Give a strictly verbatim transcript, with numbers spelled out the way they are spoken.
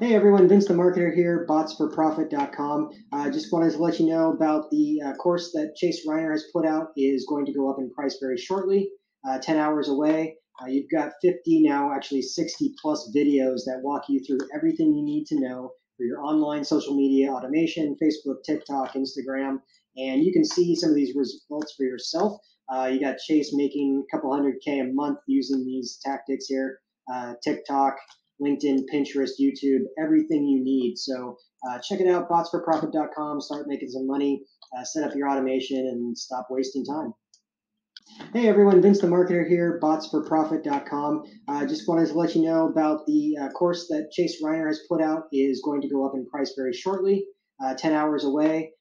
Hey everyone, Vince the Marketer here, bots for profit dot com. I uh, just wanted to let you know about the uh, course that Chase Reiner has put out. It is going to go up in price very shortly, uh, ten hours away. Uh, you've got fifty now, actually sixty plus videos that walk you through everything you need to know for your online social media automation, Facebook, TikTok, Instagram, and you can see some of these results for yourself. Uh, you got Chase making a couple hundred K a month using these tactics here, uh, TikTok, LinkedIn, Pinterest, YouTube, everything you need. So uh, check it out, bots for profit dot com. Start making some money, uh, set up your automation, and stop wasting time. Hey everyone, Vince the Marketer here, bots for profit dot com. I uh, just wanted to let you know about the uh, course that Chase Reiner has put out. It is going to go up in price very shortly, uh, ten hours away.